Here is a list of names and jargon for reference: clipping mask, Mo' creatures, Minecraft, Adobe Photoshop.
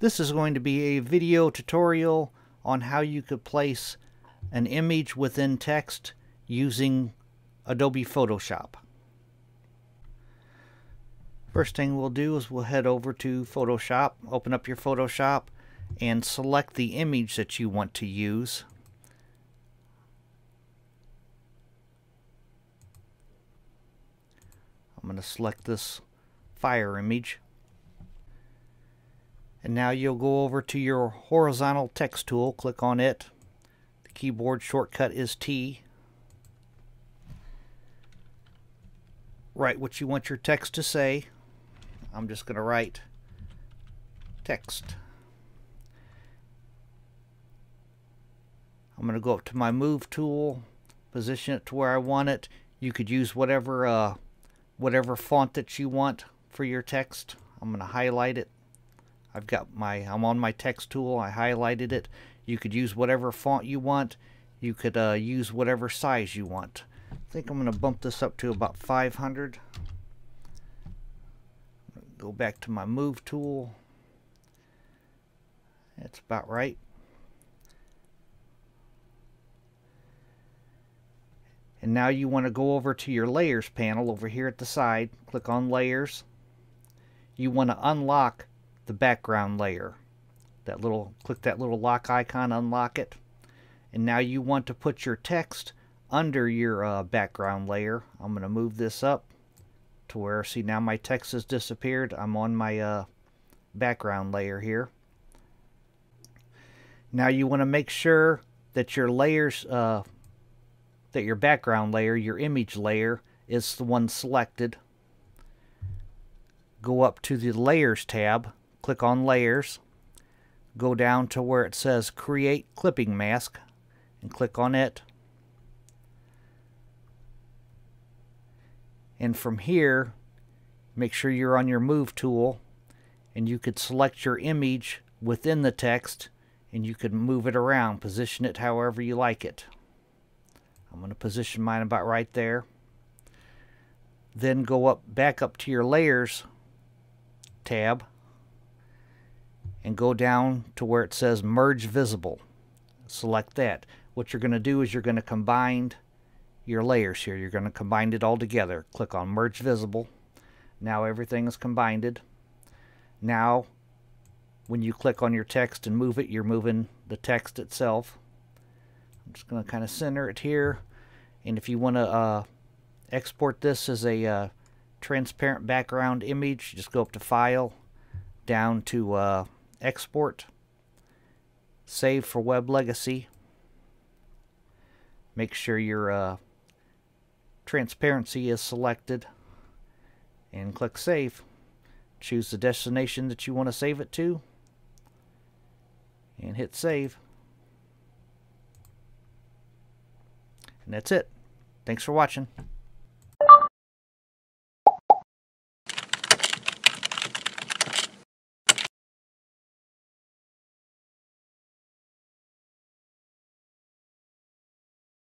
This is going to be a video tutorial on how you could place an image within text using Adobe Photoshop. First thing we'll do is we'll head over to Photoshop, open up your Photoshop, and select the image that you want to use. I'm going to select this fire image. And now you'll go over to your horizontal text tool, click on it. The keyboard shortcut is T. Write what you want your text to say. I'm just going to write text. I'm going to go up to my move tool, position it to where I want it. You could use whatever font that you want for your text. I'm going to highlight it. I'm on my text tool. I highlighted it. You could use whatever font you want. You could use whatever size you want. I think I'm going to bump this up to about 500. Go back to my move tool. That's about right. And now you want to go over to your layers panel over here at the side. Click on layers. You want to unlock the background layer. Click that little lock icon, unlock it. And now you want to put your text under your background layer. I'm going to move this up to where, see, now my text has disappeared. I'm on my background layer here. Now you want to make sure that your layers, that your background layer, your image layer, is the one selected. Go up to the Layers tab. Click on Layers, go down to where it says Create Clipping Mask, and click on it. And from here, make sure you're on your Move tool, and you could select your image within the text, and you could move it around, position it however you like it. I'm going to position mine about right there. Then go back up to your Layers tab, and go down to where it says Merge Visible. Select that. What you're going to do is you're going to combine your layers here. You're going to combine it all together. Click on Merge Visible. Now everything is combined. Now when you click on your text and move it, you're moving the text itself. I'm just going to kind of center it here. And if you want to export this as a transparent background image, just go up to File, down to Export, Save for Web Legacy. Make sure your transparency is selected, and click Save. Choose the destination that you want to save it to, and hit Save. And that's it. Thanks for watching.